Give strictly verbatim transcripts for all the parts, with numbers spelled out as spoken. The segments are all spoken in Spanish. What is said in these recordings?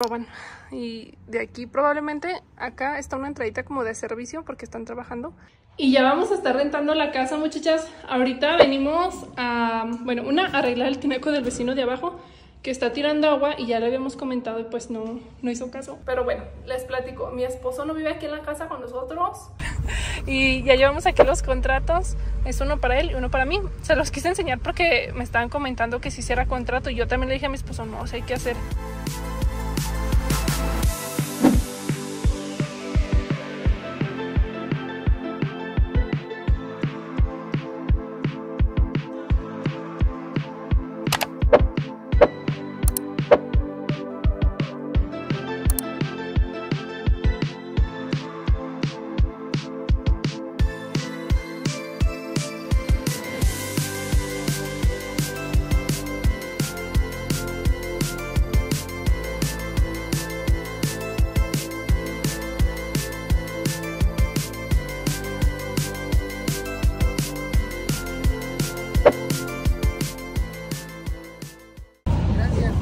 roban. Y de aquí probablemente acá está una entradita como de servicio porque están trabajando. Y ya vamos a estar rentando la casa, muchachas. Ahorita venimos a, bueno, una, arreglar el tinaco del vecino de abajo que está tirando agua y ya le habíamos comentado y pues no, no hizo caso. Pero bueno, les platico, mi esposo no vive aquí en la casa con nosotros. Y ya llevamos aquí los contratos, es uno para él y uno para mí. Se los quise enseñar porque me estaban comentando que si hiciera contrato y yo también le dije a mi esposo, no, o sea, hay que hacer.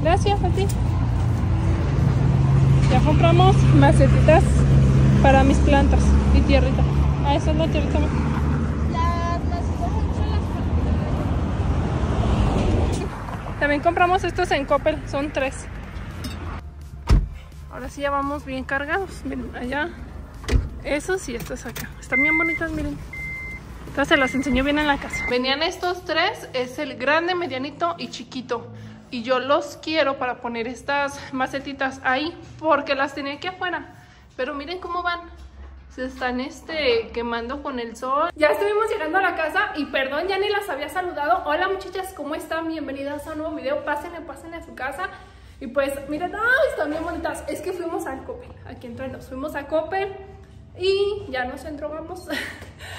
Gracias a ti. Ya compramos macetitas para mis plantas y tierrita. Ah, esa es la tierrita. La, las... También compramos estos en Coppel, son tres. Ahora sí ya vamos bien cargados. Miren, allá. Esos y estos acá. Están bien bonitas, miren. Entonces se las enseñó bien en la casa. Venían estos tres, es el grande, medianito y chiquito. Y yo los quiero para poner estas macetitas ahí, porque las tenía aquí afuera. Pero miren cómo van. Se están este, quemando con el sol. Ya estuvimos llegando a la casa y perdón, ya ni las había saludado. Hola muchachas, ¿cómo están? Bienvenidas a un nuevo video. Pásenle, pásenle a su casa. Y pues, miren, ¡ay! Están bien bonitas. Es que fuimos al Coppel. Aquí entre nos fuimos a Coppel. Y ya nos endeudamos,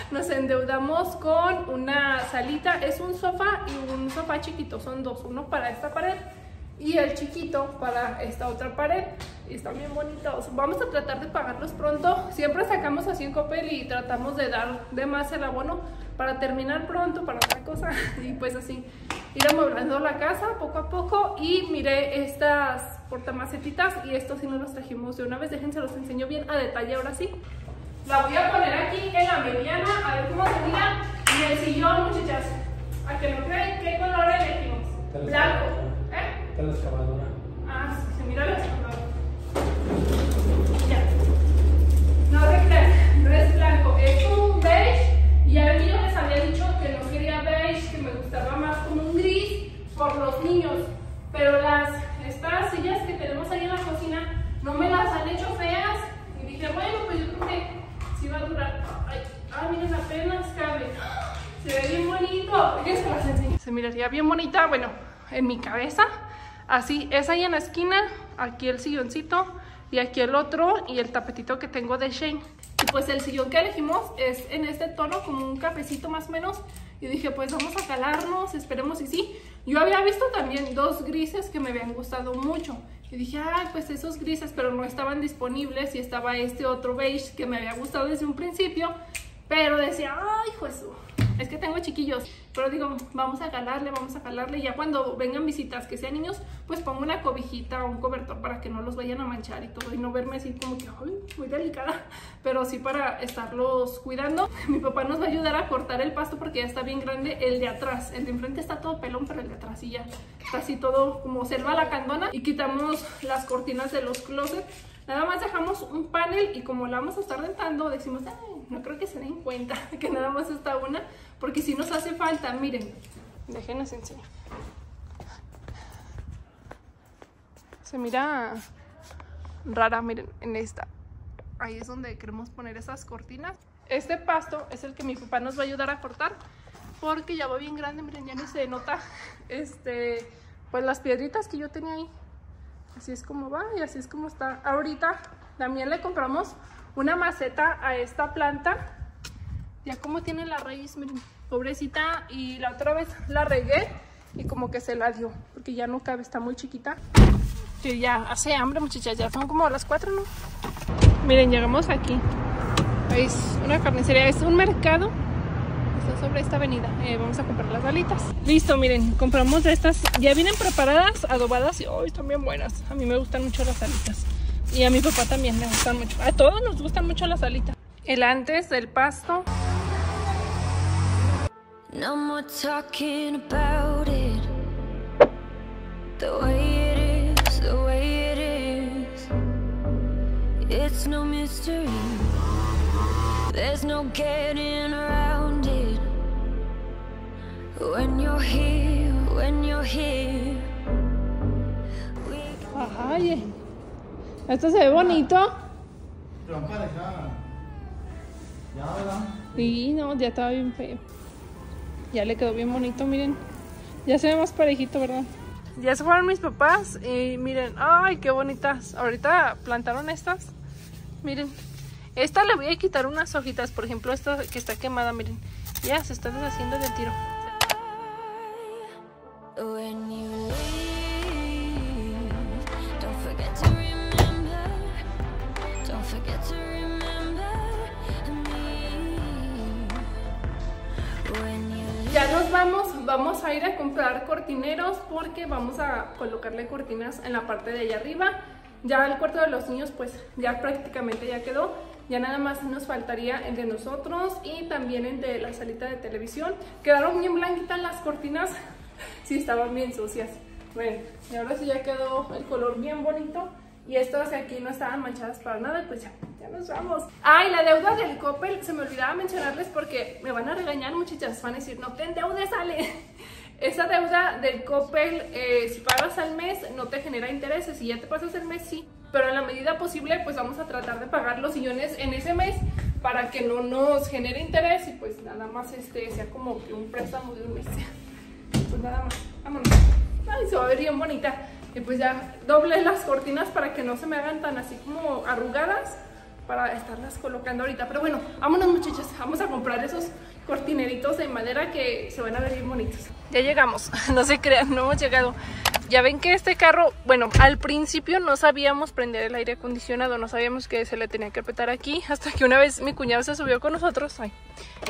nos endeudamos con una salita, es un sofá y un sofá chiquito, son dos, uno para esta pared y el chiquito para esta otra pared, y están bien bonitos, vamos a tratar de pagarlos pronto, siempre sacamos así en Coppel y tratamos de dar de más el abono para terminar pronto, para otra cosa, y pues así, ir amueblando la casa poco a poco, y miré estas portamacetitas, y estos sí nos los trajimos de una vez, déjense los enseño bien a detalle ahora sí. La voy a poner aquí en la mediana, a ver cómo se mira. Y el sillón, muchachas, a que no creen, ¿qué color elegimos? Blanco, ¿eh? De la excavadora. Ah, sí, se mira la excavadora. Ya. No se crean, no es blanco, es un beige. Y a mí yo les había dicho que no quería beige, que me gustaba más como un gris por los niños. Pero las, estas sillas que tenemos ahí en la cocina no me las han hecho feas. Y dije, bueno, pues yo creo que sí va a durar. Ay, ah, miren, apenas cabe. Se ve bien bonito. Se miraría bien bonita, bueno, en mi cabeza. Así, es ahí en la esquina. Aquí el silloncito. Y aquí el otro. Y el tapetito que tengo de Shein. Y pues el sillón que elegimos es en este tono, como un cafecito más o menos. Y dije, pues vamos a calarnos, esperemos y sí. Yo había visto también dos grises que me habían gustado mucho. Y dije, ah, pues esos grises, pero no estaban disponibles y estaba este otro beige que me había gustado desde un principio. Pero decía, ay, Jesús, es que tengo chiquillos. Pero digo, vamos a calarle, vamos a calarle. Y ya cuando vengan visitas que sean niños, pues pongo una cobijita o un cobertor para que no los vayan a manchar y todo. Y no verme así como que, ay, muy delicada. Pero sí para estarlos cuidando. Mi papá nos va a ayudar a cortar el pasto porque ya está bien grande el de atrás. El de enfrente está todo pelón, pero el de atrás sí ya está así todo como selva lacandona. Y quitamos las cortinas de los closets. Nada más dejamos un panel y como la vamos a estar rentando, decimos, ay, no creo que se den cuenta que nada más está una, porque si nos hace falta, miren. Déjenos enseñar. Se mira rara, miren, en esta. Ahí es donde queremos poner esas cortinas. Este pasto es el que mi papá nos va a ayudar a cortar, porque ya va bien grande, miren, ya ni se nota. Este, pues las piedritas que yo tenía ahí. Así es como va y así es como está. Ahorita también le compramos una maceta a esta planta. Ya como tiene la raíz, miren, pobrecita. Y la otra vez la regué y como que se la dio, porque ya no cabe, está muy chiquita. Que ya hace hambre, muchachas, ya son como las cuatro, ¿no? Miren, llegamos aquí. Es una carnicería, es un mercado. está sobre esta avenida. Eh, vamos a comprar las alitas. Listo, miren, compramos estas. Ya vienen preparadas, adobadas y oh, están bien buenas. A mí me gustan mucho las alitas. Y a mi papá también me gustan mucho. A todos nos gustan mucho las alitas. El antes del pasto. No more talking about it. The way it is, the way it is. It's no mystery. There's no getting around it. When you're here, when you're here. Ajá, oye. Esto se ve bonito. Te van para acá. Ya, ¿verdad? Sí, no, ya estaba bien feo. Ya le quedó bien bonito, miren. Ya se ve más parejito, ¿verdad? Ya se fueron mis papás y miren, ay, qué bonitas. Ahorita plantaron estas. Miren, esta le voy a quitar unas hojitas. Por ejemplo, esta que está quemada, miren. Ya se está deshaciendo de tiro. Ya nos vamos, vamos a ir a comprar cortineros porque vamos a colocarle cortinas en la parte de allá arriba. Ya el cuarto de los niños pues ya prácticamente ya quedó. Ya nada más nos faltaría el de nosotros y también el de la salita de televisión. Quedaron bien blanquitas las cortinas, sí estaban bien sucias. Bueno, y ahora sí ya quedó el color bien bonito. Y estas aquí no estaban manchadas para nada, pues ya, ya nos vamos. Ay, ah, la deuda del Coppel, se me olvidaba mencionarles porque me van a regañar muchachas, van a decir, no te endeudes, Ale. Esa deuda del Coppel, eh, si pagas al mes, no te genera intereses, si ya te pasas el mes, sí. Pero en la medida posible, pues vamos a tratar de pagar los sillones en ese mes para que no nos genere interés y pues nada más este sea como que un préstamo de un mes. Pues nada más, vámonos. Ay, se va a ver bien bonita. Y pues ya doblé las cortinas para que no se me hagan tan así como arrugadas para estarlas colocando ahorita. Pero bueno, vámonos muchachas, vamos a comprar esos cortineritos de madera que se van a ver bien bonitos. Ya llegamos, no se crean, no hemos llegado. Ya ven que este carro, bueno, al principio no sabíamos prender el aire acondicionado, no sabíamos que se le tenía que apretar aquí, hasta que una vez mi cuñado se subió con nosotros, ay,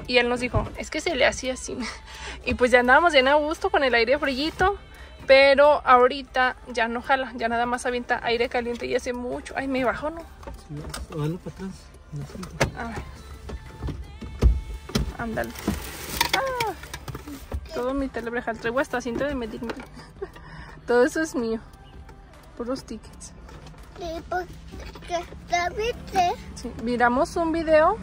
y él nos dijo, es que se le hacía así. Y pues ya andábamos bien a gusto con el aire frillito. Pero ahorita ya no jala, ya nada más avienta aire caliente y hace mucho. Ay, me bajó, ¿no? Sí, dale para atrás. Ah. Ándale. Ah. Todo mi telebreja, el traigo hasta cinta de medir. Todo eso es mío. Puros tickets. Sí, miramos un video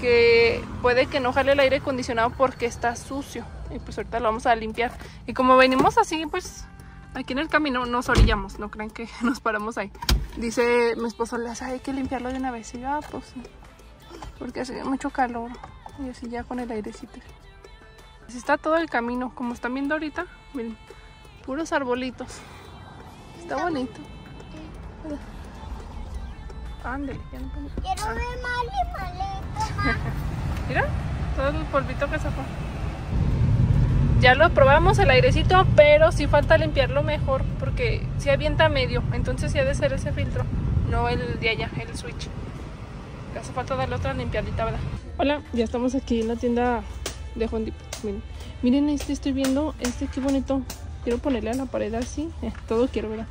que puede que no jale el aire acondicionado porque está sucio. Y pues ahorita lo vamos a limpiar. Y como venimos así, pues aquí en el camino nos orillamos. No crean que nos paramos ahí. Dice mi esposo, las hay que limpiarlo de una vez. Y yo, ah, pues sí. Porque hace mucho calor. Y así ya con el airecito. Así está todo el camino. Como están viendo ahorita, miren, puros arbolitos. Está bonito. Ándale. Quiero ver malito. Mira, todo el polvito que sacó. Ya lo probamos el airecito, pero sí falta limpiarlo mejor porque sí avienta medio, entonces sí ha de ser ese filtro, no el de allá, el switch. Le hace falta darle otra limpiadita, ¿verdad? Hola, ya estamos aquí en la tienda de Juan Dip. Miren, miren este, estoy viendo, este qué bonito. Quiero ponerle a la pared así, eh, todo quiero, ¿verdad?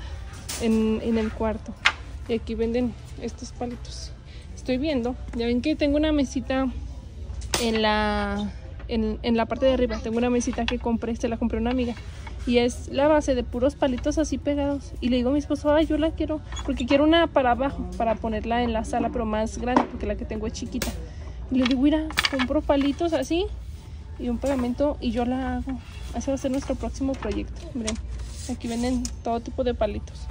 En, en el cuarto. Y aquí venden estos palitos. Estoy viendo, ya ven que tengo una mesita en la... En, en la parte de arriba tengo una mesita que compré, se la compré a una amiga y es la base de puros palitos así pegados y le digo a mi esposo, ay yo la quiero porque quiero una para abajo para ponerla en la sala pero más grande porque la que tengo es chiquita y le digo, mira, compro palitos así y un pegamento y yo la hago. Ese va a ser nuestro próximo proyecto. Miren, aquí venden todo tipo de palitos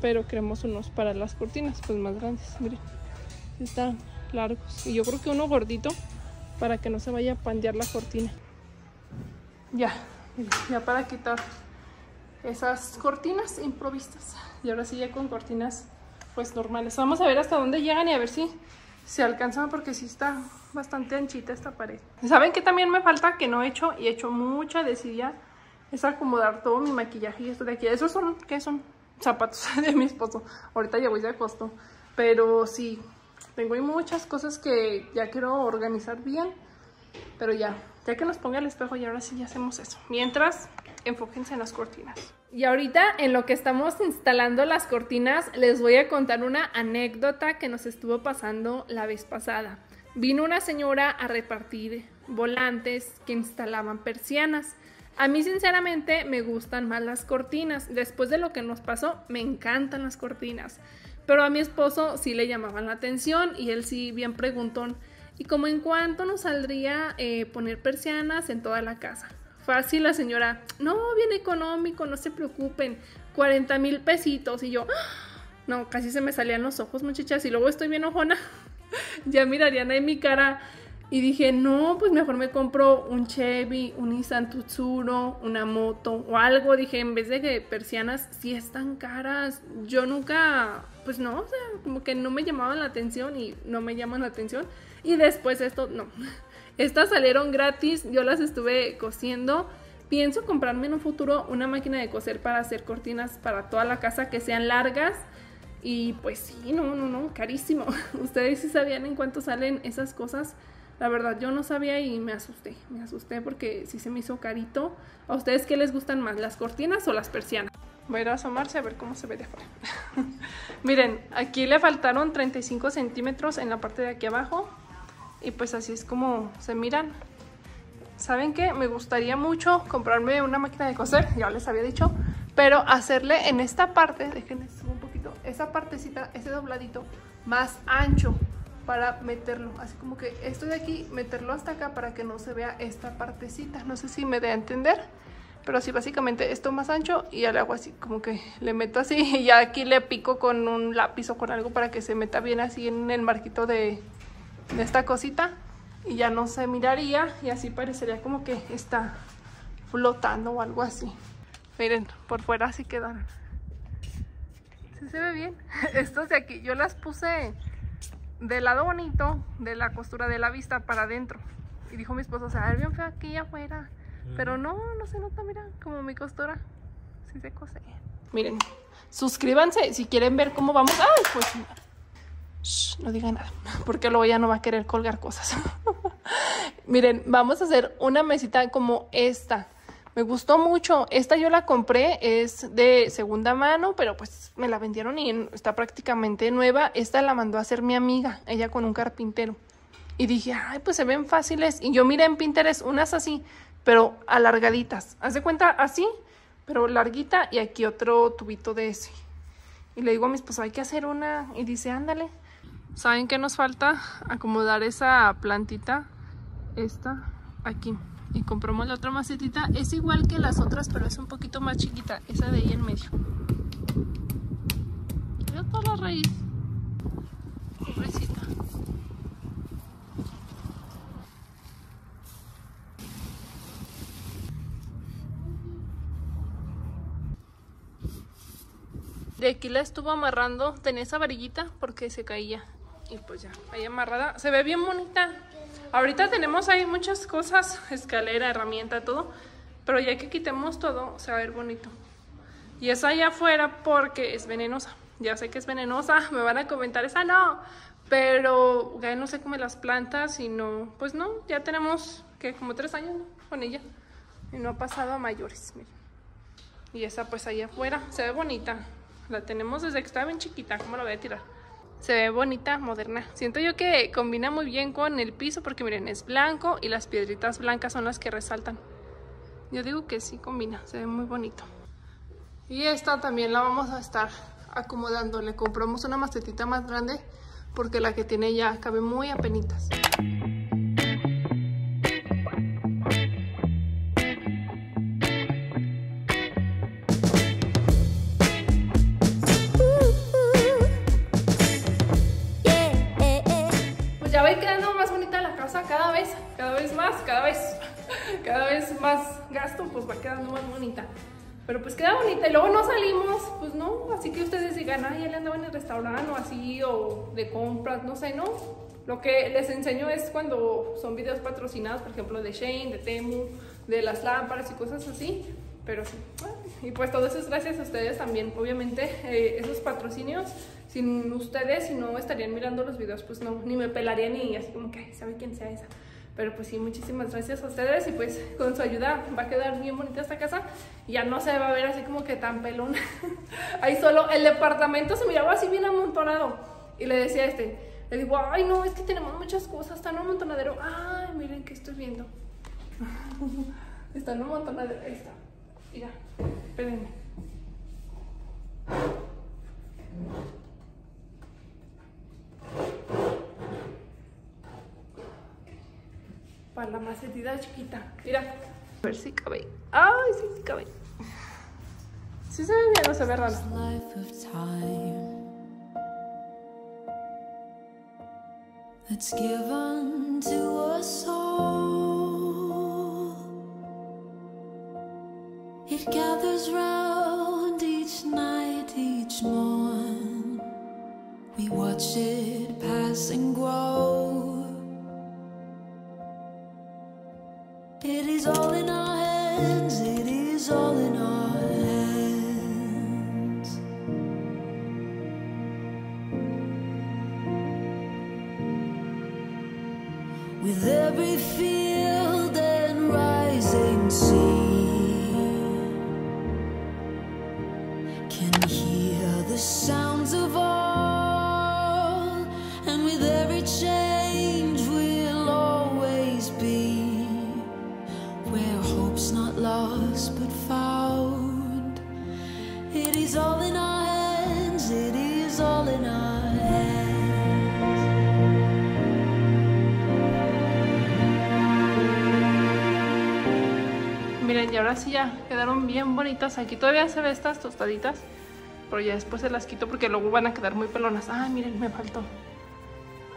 pero queremos unos para las cortinas pues más grandes, miren, están largos y yo creo que uno gordito para que no se vaya a pandear la cortina. Ya, ya para quitar esas cortinas improvistas. Y ahora sí ya con cortinas pues normales. Vamos a ver hasta dónde llegan y a ver si se alcanzan porque sí está bastante anchita esta pared. ¿Saben qué también me falta? Que no he hecho y he hecho mucha desidia. Es acomodar todo mi maquillaje y esto de aquí. ¿Esos son? ¿Qué son? Zapatos de mi esposo. Ahorita ya voy de costo. Pero sí... Tengo muchas cosas que ya quiero organizar bien Pero ya, ya que nos ponga el espejo y ahora sí ya hacemos eso. Mientras, enfóquense en las cortinas. Y ahorita, en lo que estamos instalando las cortinas, les voy a contar una anécdota que nos estuvo pasando la vez pasada. Vino una señora a repartir volantes que instalaban persianas. A mí sinceramente me gustan más las cortinas. Después de lo que nos pasó, me encantan las cortinas. Pero a mi esposo sí le llamaban la atención y él sí bien preguntón. ¿Y como en cuánto nos saldría eh, poner persianas en toda la casa? Fácil la señora, no, bien económico, no se preocupen, cuarenta mil pesitos. Y yo, no, casi se me salían los ojos, muchachas, y luego estoy bien ojona. Ya mirarían ahí mi cara. Y dije, no, pues mejor me compro un Chevy, un Nissan Tsuru, una moto o algo. Dije, en vez de que persianas sí están caras. Yo nunca, pues no, o sea, como que no me llamaban la atención y no me llaman la atención. Y después esto, no. Estas salieron gratis, yo las estuve cosiendo. Pienso comprarme en un futuro una máquina de coser para hacer cortinas para toda la casa que sean largas. Y pues sí, no, no, no, carísimo. Ustedes sí sabían en cuánto salen esas cosas. La verdad, yo no sabía y me asusté. Me asusté porque sí se me hizo carito. ¿A ustedes qué les gustan más, las cortinas o las persianas? Voy a ir a asomarse a ver cómo se ve de afuera. Miren, aquí le faltaron treinta y cinco centímetros en la parte de aquí abajo. Y pues así es como se miran. ¿Saben qué? Me gustaría mucho comprarme una máquina de coser, ya les había dicho. Pero hacerle en esta parte, déjenme subir un poquito, esa partecita, ese dobladito más ancho, para meterlo, así como que esto de aquí, meterlo hasta acá para que no se vea esta partecita, no sé si me dé a entender, pero así básicamente esto más ancho y ya le hago así, como que le meto así y ya aquí le pico con un lápiz o con algo para que se meta bien así en el marquito de, de esta cosita y ya no se miraría y así parecería como que está flotando o algo así. Miren, por fuera así quedaron. ¿Sí se ve bien? Estos de aquí, yo las puse del lado bonito de la costura de la vista para adentro. Y dijo mi esposo, o sea, es bien feo aquí afuera. Mm. Pero no, no se nota, mira, como mi costura. Sí se cose. Miren, suscríbanse si quieren ver cómo vamos. ¡Ay! Pues shh, no digan nada, porque luego ya no va a querer colgar cosas. Miren, vamos a hacer una mesita como esta. Me gustó mucho. Esta yo la compré, es de segunda mano, pero pues me la vendieron y está prácticamente nueva. Esta la mandó a hacer mi amiga, ella con un carpintero. Y dije, ay, pues se ven fáciles. Y yo miré en Pinterest unas así, pero alargaditas. Haz de cuenta así, pero larguita y aquí otro tubito de ese. Y le digo a mi esposo, hay que hacer una. Y dice, ándale. ¿Saben qué nos falta? Acomodar esa plantita, esta, aquí. Y compramos la otra macetita, es igual que las otras, pero es un poquito más chiquita, esa de ahí en medio. Mira toda la raíz. Pobrecita. De aquí la estuvo amarrando, tenía esa varillita porque se caía. Y pues ya, ahí amarrada, se ve bien bonita. Ahorita tenemos ahí muchas cosas, escalera, herramienta, todo, pero ya que quitemos todo, se va a ver bonito. Y esa allá afuera porque es venenosa, ya sé que es venenosa, me van a comentar, esa no, pero ya no se come las plantas y no, pues no, ya tenemos que como tres años con ella y no ha pasado a mayores, miren. Y esa pues allá afuera, se ve bonita, la tenemos desde que estaba bien chiquita, ¿cómo la voy a tirar? Se ve bonita, moderna. Siento yo que combina muy bien con el piso porque miren, es blanco y las piedritas blancas son las que resaltan. Yo digo que sí combina, se ve muy bonito. Y esta también la vamos a estar acomodando. Le compramos una macetita más grande porque la que tiene ya cabe muy apenitas. Gasto, pues va quedando más bonita, pero pues queda bonita y luego no salimos, pues no, así que ustedes digan, ah, ya le andaba en el restaurante o así, o de compras, no sé, no, lo que les enseño es cuando son videos patrocinados, por ejemplo de Shein, de Temu, de las lámparas y cosas así, pero sí, y pues todo eso es gracias a ustedes también, obviamente eh, esos patrocinios, sin ustedes, si no estarían mirando los videos, pues no, ni me pelarían ni así como que, ¿sabe quién sea esa? Pero pues sí, muchísimas gracias a ustedes, y pues con su ayuda va a quedar bien bonita esta casa. Ya no se va a ver así como que tan pelona. Ahí solo el departamento se miraba así bien amontonado. Y le decía a este, le digo, ay no, es que tenemos muchas cosas, está en un amontonadero. Ay, miren que estoy viendo. Está en un amontonadero, ahí está. Mira, espérenme. Para la macetita chiquita, mira. A ver si cabe. Ay, sí, sí cabe. Sí se ve bien, no se ve raro. That's given to us all. It gathers round each night, each morn. We watch it pass and grow. It is all in our hands, it is all in our hands. With every field and rising sea, can we hear the sounds of all? And with every change we'll always be. Where hope's not lost but found. It is all in our hands, it is all in our hands. Miren, y ahora sí ya quedaron bien bonitas. Aquí todavía se ven estas tostaditas, pero ya después se las quito porque luego van a quedar muy pelonas. Ah, miren, me faltó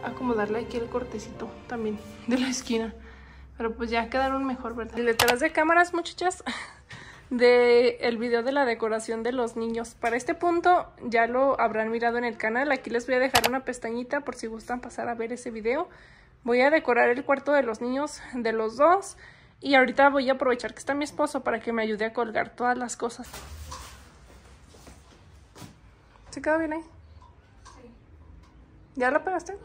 acomodarle aquí el cortecito también de la esquina. Pero pues ya quedaron mejor, ¿verdad? El detrás de cámaras, muchachas, de el video de la decoración de los niños. Para este punto ya lo habrán mirado en el canal. Aquí les voy a dejar una pestañita por si gustan pasar a ver ese video. Voy a decorar el cuarto de los niños de los dos. Y ahorita voy a aprovechar que está mi esposo para que me ayude a colgar todas las cosas. ¿Se quedó bien ahí? Sí. ¿Ya la pegaste?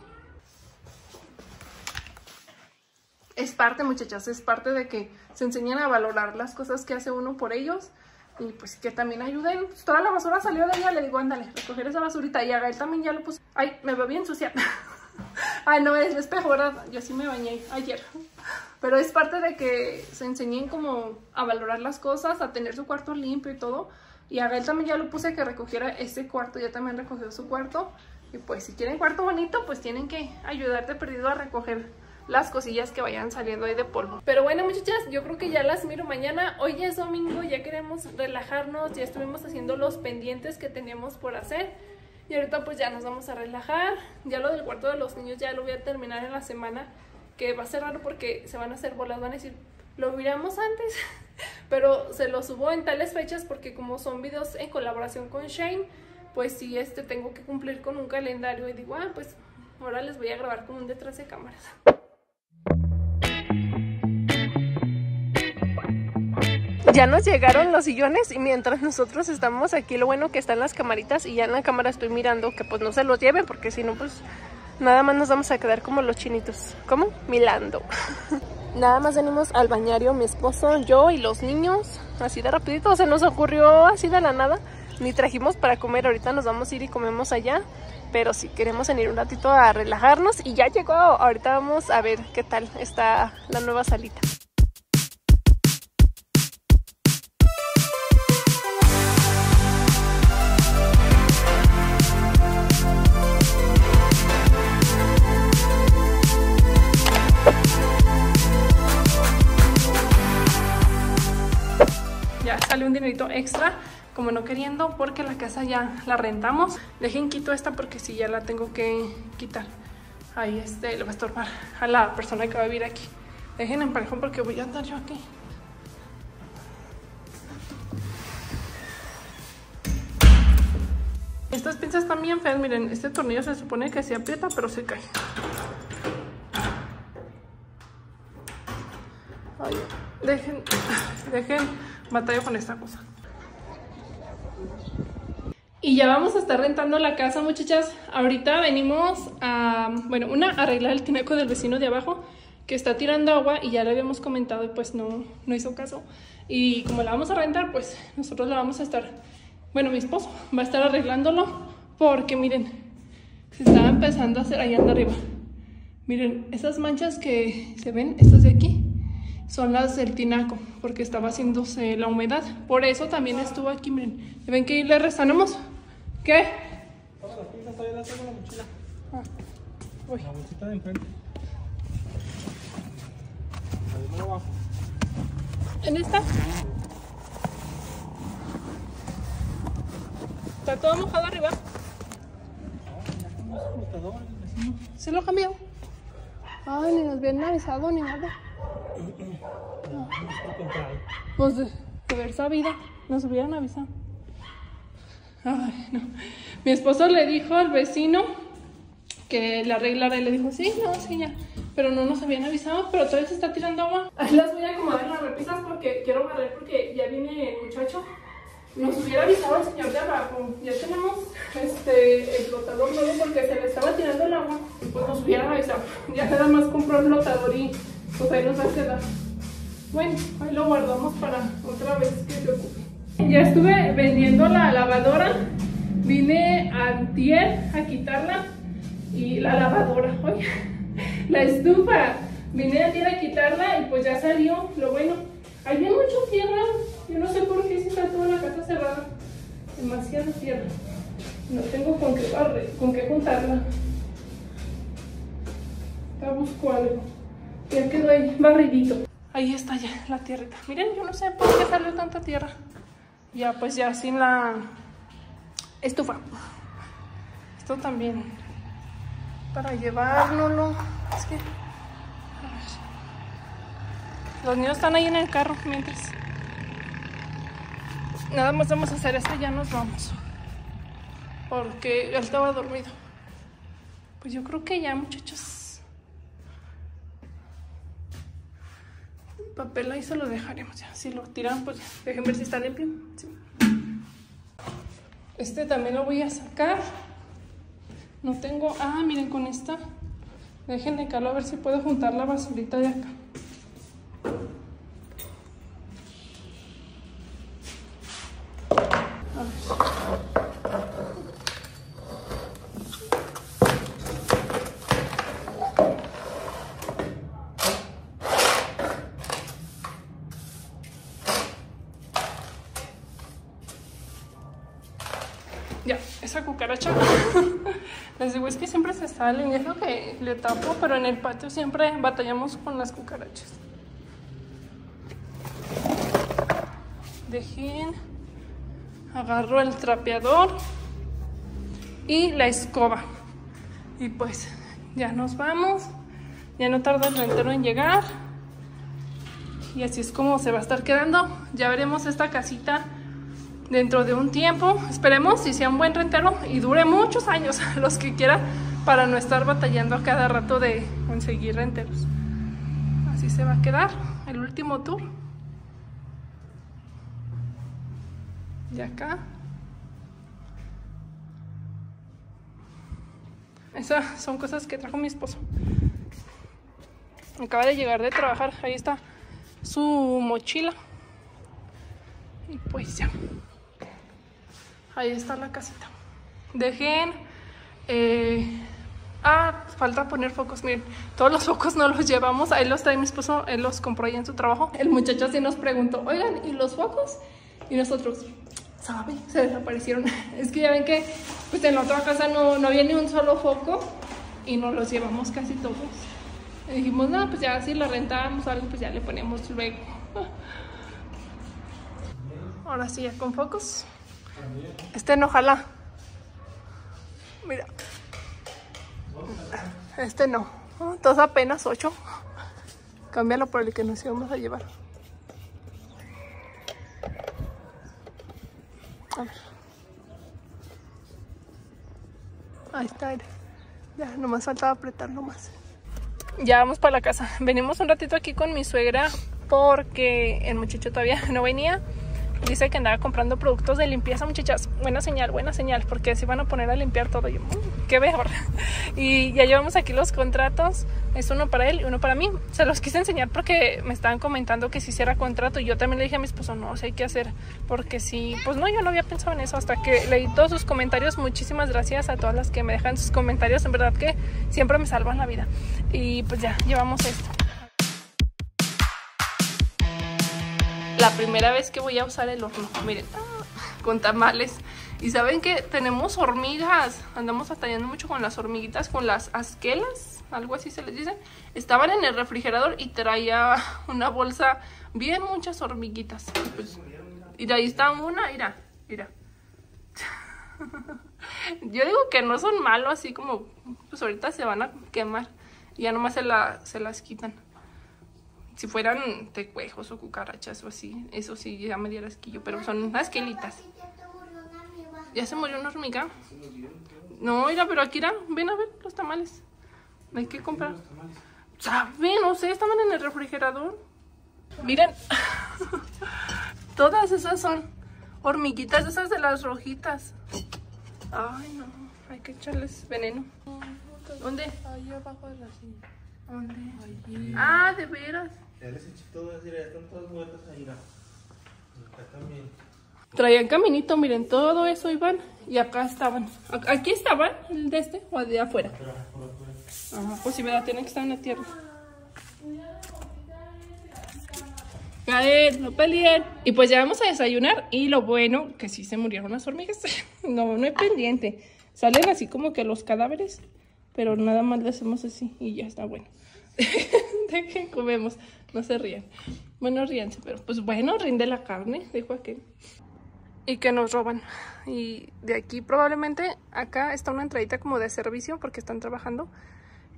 Es parte, muchachas, es parte de que se enseñen a valorar las cosas que hace uno por ellos. Y pues que también ayuden. Pues toda la basura salió de ella, le digo, ándale, recoger esa basurita. Y a él también ya lo puse. Ay, me va bien sucia. Ay, no, es espejo, ¿verdad? Yo sí me bañé ayer. Pero es parte de que se enseñen como a valorar las cosas, a tener su cuarto limpio y todo. Y a él también ya lo puse que recogiera ese cuarto. Ya también recogió su cuarto. Y pues si quieren cuarto bonito, pues tienen que ayudarte perdido a recoger las cosillas que vayan saliendo ahí de polvo. Pero bueno, muchachas, yo creo que ya las miro mañana. Hoy es domingo, ya queremos relajarnos. Ya estuvimos haciendo los pendientes que teníamos por hacer. Y ahorita pues ya nos vamos a relajar. Ya lo del cuarto de los niños ya lo voy a terminar en la semana. Que va a ser raro porque se van a hacer bolas. Van a decir, lo miramos antes. Pero se lo subo en tales fechas porque como son videos en colaboración con Shein, pues sí, este, tengo que cumplir con un calendario. Y digo, ah, pues ahora les voy a grabar como un detrás de cámaras. Ya nos llegaron los sillones y mientras nosotros estamos aquí, lo bueno que están las camaritas y ya en la cámara estoy mirando que pues no se los lleven porque si no pues nada más nos vamos a quedar como los chinitos, ¿cómo? Milando. Nada más venimos al bañario, mi esposo, yo y los niños, así de rapidito, se nos ocurrió así de la nada, ni trajimos para comer, ahorita nos vamos a ir y comemos allá, pero sí queremos venir un ratito a relajarnos y ya llegó, ahorita vamos a ver qué tal está la nueva salita. Sale un dinerito extra, como no queriendo, porque la casa ya la rentamos. Dejen quito esta porque si ya la tengo que quitar. Ahí este le va a estorbar a la persona que va a vivir aquí. Dejen emparejón porque voy a andar yo aquí. Estas pinzas están bien feas, miren, este tornillo se supone que se aprieta, pero se cae. Ay, dejen, dejen. Batalla con esta cosa. Y ya vamos a estar rentando la casa, muchachas. Ahorita venimos a, bueno, una, arreglar el tinaco del vecino de abajo que está tirando agua y ya le habíamos comentado y pues no, no hizo caso. Y como la vamos a rentar, pues nosotros la vamos a estar, bueno, mi esposo va a estar arreglándolo, porque miren, se estaba empezando a hacer ahí anda arriba. Miren, esas manchas que se ven, estas de aquí, son las del tinaco, porque estaba haciéndose la humedad. Por eso también estuvo aquí, miren. ¿Ven que le restanamos? ¿Qué? Toma las pinzas, todavía las tengo en la mochila. Ah, uy. La bolsita de enfrente. ¿En esta? ¿Está todo mojado arriba? ¿Se lo cambió? Ay, ni nos habían avisado ni nada. No. Pues de haber sabido, nos hubieran avisado. Ay, no. Mi esposo le dijo al vecino que la arreglara y le dijo, sí, no, sí, ya. Pero no nos habían avisado, pero todavía se está tirando agua. Ahí las voy a acomodar en las repisas porque quiero barrer, porque ya viene el muchacho. Nos hubiera avisado el señor de abajo. Ya tenemos este, el flotador nuevo porque se le estaba tirando el agua. Pues nos hubieran avisado. Ya nada más compró el flotador y pues ahí nos va a quedar. Bueno, ahí lo guardamos para otra vez que se ocupe. Ya estuve vendiendo la lavadora. Vine antier a quitarla. Y la lavadora, oye, la estufa. Vine antier a quitarla y pues ya salió lo bueno. Había mucha tierra. Yo no sé por qué si está toda la casa cerrada. Demasiada tierra. No tengo con qué barrer, con qué juntarla. Ya busco algo. Ya quedó ahí barridito. Ahí está ya la tierrita. Miren, yo no sé por qué salió tanta tierra. Ya pues ya sin la estufa. Esto también. Para llevárnoslo. Es que... Los niños están ahí en el carro mientras... Nada más vamos a hacer esto y ya nos vamos. Porque él estaba dormido. Pues yo creo que ya, muchachos. El papel ahí se lo dejaremos ya. Si lo tiran, pues dejen ver si está limpio. Sí. Este también lo voy a sacar. No tengo... Ah, miren, con esta. Dejen de carlo a ver si puedo juntar la basurita de acá. Ya, esa cucaracha. Les digo, es que siempre se salen. Es lo que le tapo, pero en el patio siempre batallamos con las cucarachas. Dejen. Agarro el trapeador y la escoba. Y pues ya nos vamos. Ya no tarda el rentero en llegar. Y así es como se va a estar quedando. Ya veremos esta casita dentro de un tiempo, esperemos si sea un buen rentero y dure muchos años, los que quieran, para no estar batallando a cada rato de conseguir renteros. Así se va a quedar el último tour. De acá. Esas son cosas que trajo mi esposo. Acaba de llegar de trabajar, ahí está su mochila. Y pues ya. Ahí está la casita. Dejen... Eh, ah, falta poner focos. Miren, todos los focos no los llevamos. Ahí los trae mi esposo, él los compró ahí en su trabajo. El muchacho sí nos preguntó, oigan, ¿y los focos? Y nosotros, ¿sabe? Se desaparecieron. Es que ya ven que pues en la otra casa no, no había ni un solo foco. Y nos los llevamos casi todos. Y dijimos, no, pues ya si lo rentamos algo, pues ya le ponemos luego. Ahora sí, ya con focos. Este, ojalá. Mira. Este no. Entonces apenas ocho. Cámbialo por el que nos íbamos a llevar. A ver. Ahí está. Ya, nomás faltaba apretarlo más. Ya vamos para la casa. Venimos un ratito aquí con mi suegra porque el muchacho todavía no venía. dice que andaba comprando productos de limpieza, muchachas. Buena señal, buena señal, porque se van a poner a limpiar todo. Yo, qué mejor. Y ya llevamos aquí los contratos. Es uno para él y uno para mí. Se los quise enseñar porque me estaban comentando que si hiciera contrato. Y yo también le dije a mi esposo, no, si hay que hacer. Porque si, pues no, yo no había pensado en eso hasta que leí todos sus comentarios. Muchísimas gracias a todas las que me dejan sus comentarios. En verdad que siempre me salvan la vida. Y pues ya, llevamos esto. La primera vez que voy a usar el horno, miren, con tamales. Y saben que tenemos hormigas, andamos batallando mucho con las hormiguitas, con las asquelas, algo así se les dice. Estaban en el refrigerador y traía una bolsa, bien muchas hormiguitas. Pues, y ahí está una, mira, mira. Yo digo que no son malos, así como, pues ahorita se van a quemar. Ya nomás se, la, se las quitan. Si fueran tecuejos o cucarachas o así, eso sí ya me diera asquillo, pero son unas asquelitas. ¿Ya se murió una hormiga? No, mira, pero aquí era, ven a ver los tamales. Hay que comprar. ¿Saben? No sé, estaban en el refrigerador. Miren, todas esas son hormiguitas, esas de las rojitas. Ay, no, hay que echarles veneno. ¿Dónde? Ahí abajo de la silla. ¿Dónde? Allí. Ah, de veras. Ya les eché todas, ya están todas muertas ahí. Acá también. Traían caminito, miren, todo eso iban. Y acá estaban. ¿Aquí estaban? ¿El de este o el de afuera? Ajá, pues sí, ¿verdad? Tienen que estar en la tierra. Caer, no peleen. Y pues ya vamos a desayunar. Y lo bueno, que sí se murieron las hormigas. No, no hay pendiente. Salen así como que los cadáveres. Pero nada más le hacemos así y ya está bueno. ¿De qué comemos? No se rían. Bueno, ríanse, pero pues bueno, rinde la carne, dijo aquel. Y que nos roban. Y de aquí probablemente, acá está una entradita como de servicio porque están trabajando.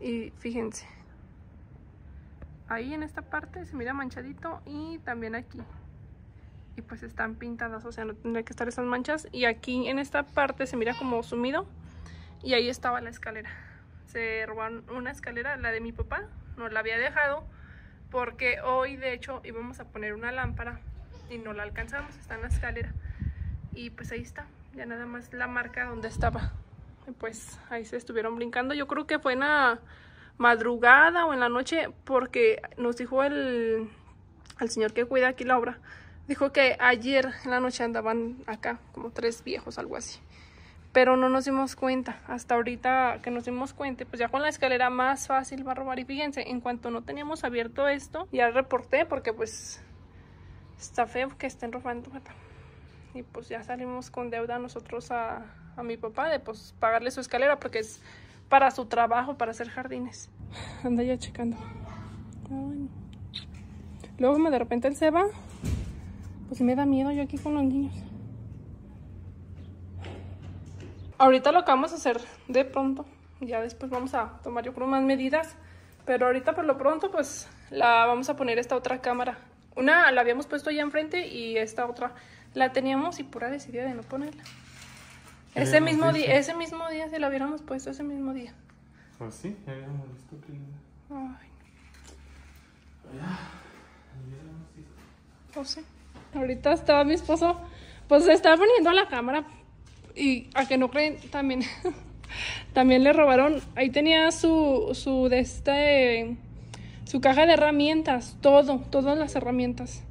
Y fíjense. Ahí en esta parte se mira manchadito y también aquí. Y pues están pintadas, o sea, no tendría que estar esas manchas. Y aquí en esta parte se mira como sumido. Y ahí estaba la escalera. Se robaron una escalera, la de mi papá, no la había dejado porque hoy de hecho íbamos a poner una lámpara y no la alcanzamos, está en la escalera y pues ahí está, ya nada más la marca donde estaba y pues ahí se estuvieron brincando. Yo creo que fue en la madrugada o en la noche porque nos dijo el, el señor que cuida aquí la obra, dijo que ayer en la noche andaban acá como tres viejos, algo así. Pero no nos dimos cuenta, hasta ahorita que nos dimos cuenta, pues ya con la escalera más fácil va a robar. Y fíjense, en cuanto no teníamos abierto esto, ya reporté porque pues está feo que estén robando. Y pues ya salimos con deuda nosotros a, a mi papá de pues pagarle su escalera porque es para su trabajo, para hacer jardines. Anda ya checando. Ay. Luego de repente él se va, pues me da miedo yo aquí con los niños. Ahorita lo que vamos a hacer de pronto, ya después vamos a tomar yo creo más medidas, pero ahorita por lo pronto pues la vamos a poner esta otra cámara. Una la habíamos puesto ya enfrente y esta otra la teníamos y pura decidida de no ponerla. Ese mismo día, ese mismo día si la hubiéramos puesto ese mismo día. Pues sí, ya habíamos visto que... Ay, no. Pues sí, ahorita estaba mi esposo, pues se estaba poniendo la cámara. Y a que no creen, también también le robaron. Ahí tenía su su de este su caja de herramientas, todo, todas las herramientas.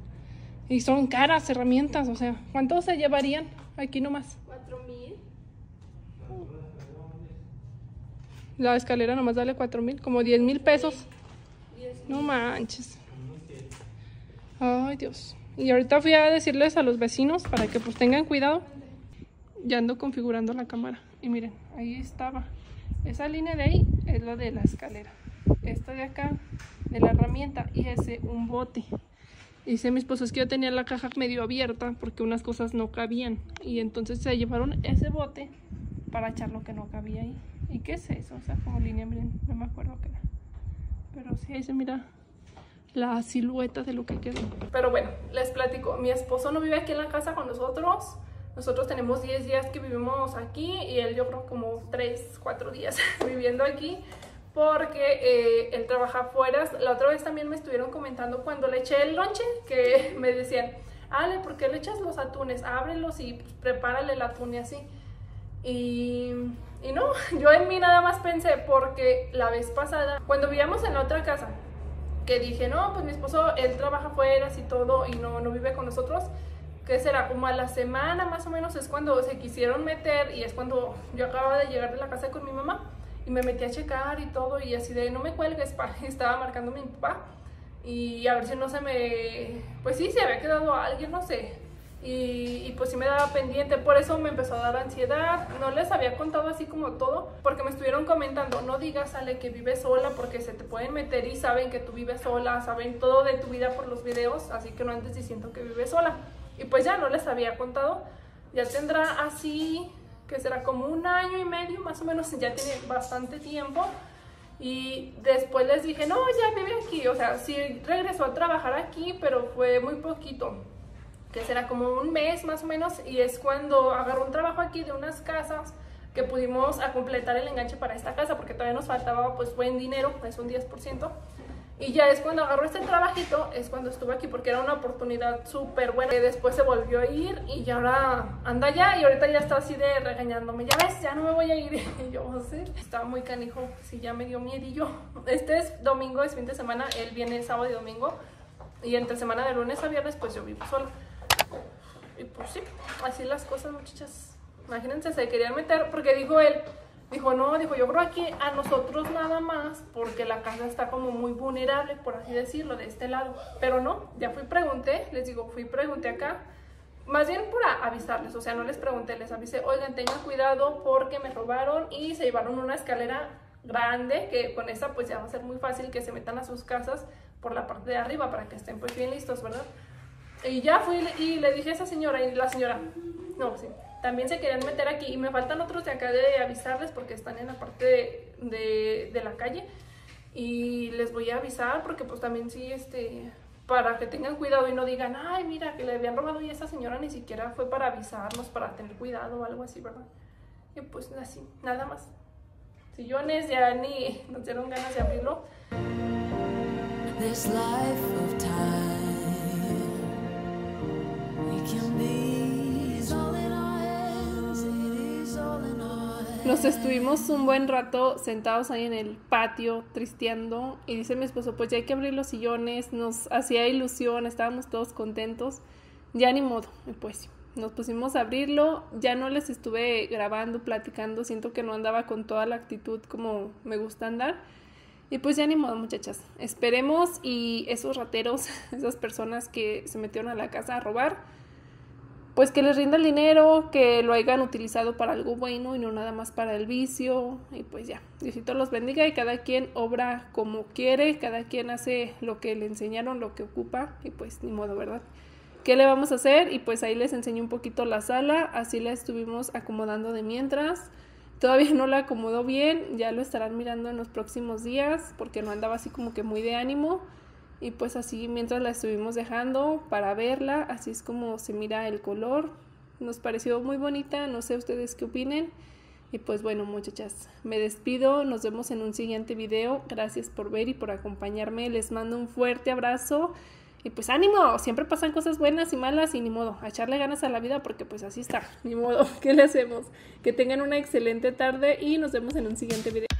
Y son caras herramientas, o sea, ¿cuánto se llevarían aquí nomás? Cuatro mil. La escalera nomás dale cuatro mil, como diez mil pesos. No manches. Ay, Dios. Y ahorita fui a decirles a los vecinos para que pues tengan cuidado. Ya ando configurando la cámara. Y miren, ahí estaba. Esa línea de ahí es la de la escalera. Esta de acá, de la herramienta. Y ese, un bote. Dice mi esposo, es que yo tenía la caja medio abierta porque unas cosas no cabían. Y entonces se llevaron ese bote para echar lo que no cabía ahí. ¿Y qué es eso? O sea, como línea, miren, no me acuerdo qué era. Pero sí, ahí se mira la silueta de lo que quedó. Pero bueno, les platico. Mi esposo no vive aquí en la casa con nosotros. Nosotros tenemos diez días que vivimos aquí y él yo creo como tres, cuatro días viviendo aquí porque eh, él trabaja afuera. La otra vez también me estuvieron comentando cuando le eché el lonche que me decían, Ale, ¿por qué le echas los atunes? Ábrelos y pues, prepárale el atún y así. Y, y no, yo en mí nada más pensé, porque la vez pasada, cuando vivíamos en la otra casa, que dije, no, pues mi esposo, él trabaja afuera y todo, y no, no vive con nosotros, que será como a la semana más o menos es cuando se quisieron meter, y es cuando yo acababa de llegar de la casa con mi mamá, y me metí a checar y todo, y así de, no me cuelgues, pa, estaba marcando mi papá, y a ver si no se me, pues sí, se había quedado alguien, no sé. Y, y pues sí me daba pendiente, por eso me empezó a dar ansiedad. No les había contado así como todo, porque me estuvieron comentando, no digas, Ale, que vives sola, porque se te pueden meter y saben que tú vives sola, saben todo de tu vida por los videos, así que no andes diciendo que vives sola. Y pues ya no les había contado, ya tendrá así, que será como un año y medio más o menos, ya tiene bastante tiempo. Y después les dije, no, ya vive aquí, o sea, sí regresó a trabajar aquí, pero fue muy poquito, que será como un mes más o menos, y es cuando agarró un trabajo aquí de unas casas que pudimos a completar el enganche para esta casa, porque todavía nos faltaba pues buen dinero, pues un diez por ciento, y ya es cuando agarró este trabajito, es cuando estuve aquí, porque era una oportunidad súper buena, que después se volvió a ir, y ya ahora anda ya, y ahorita ya está así de regañándome, ya ves, ya no me voy a ir, y yo, ¿sí? Estaba muy canijo, sí, ya me dio miedillo. Este es domingo, es fin de semana, él viene sábado y domingo, y entre semana de lunes a viernes pues yo vivo sola. Y pues sí, así las cosas, muchachas. Imagínense, se querían meter, porque dijo él, dijo, no, dijo, yo creo aquí a nosotros nada más, porque la casa está como muy vulnerable, por así decirlo, de este lado. Pero no, ya fui, pregunté, les digo, fui, pregunté acá, más bien para avisarles, o sea, no les pregunté, les avisé, oigan, tengan cuidado porque me robaron y se llevaron una escalera grande, que con esa pues ya va a ser muy fácil que se metan a sus casas por la parte de arriba, para que estén pues bien listos, ¿verdad? Y ya fui y le dije a esa señora, y la señora, no, sí, también se querían meter aquí, y me faltan otros de acá de avisarles, porque están en la parte de, de, de la calle, y les voy a avisar, porque pues también sí, este, para que tengan cuidado y no digan, ay, mira, que le habían robado, y esa señora ni siquiera fue para avisarnos, para tener cuidado o algo así, ¿verdad? Y pues así, nada más. Sillones ya ni nos dieron ganas de abrirlo. This life of time. Nos estuvimos un buen rato sentados ahí en el patio tristeando, y dice mi esposo, pues ya hay que abrir los sillones, nos hacía ilusión, estábamos todos contentos, ya ni modo, pues nos pusimos a abrirlo, ya no les estuve grabando, platicando, siento que no andaba con toda la actitud como me gusta andar. Y pues ya ni modo, muchachas, esperemos y esos rateros, esas personas que se metieron a la casa a robar, pues que les rinda el dinero, que lo hayan utilizado para algo bueno y no nada más para el vicio. Y pues ya, Diosito los bendiga, y cada quien obra como quiere, cada quien hace lo que le enseñaron, lo que ocupa, y pues ni modo, ¿verdad? ¿Qué le vamos a hacer? Y pues ahí les enseñé un poquito la sala, así la estuvimos acomodando de mientras. Todavía no la acomodó bien, ya lo estarán mirando en los próximos días, porque no andaba así como que muy de ánimo. Y pues así mientras la estuvimos dejando para verla, así es como se mira el color. Nos pareció muy bonita, no sé ustedes qué opinen. Y pues bueno, muchachas, me despido, nos vemos en un siguiente video. Gracias por ver y por acompañarme, les mando un fuerte abrazo. Y pues ánimo, siempre pasan cosas buenas y malas, y ni modo, a echarle ganas a la vida, porque pues así está, ni modo, ¿qué le hacemos? Que tengan una excelente tarde y nos vemos en un siguiente video.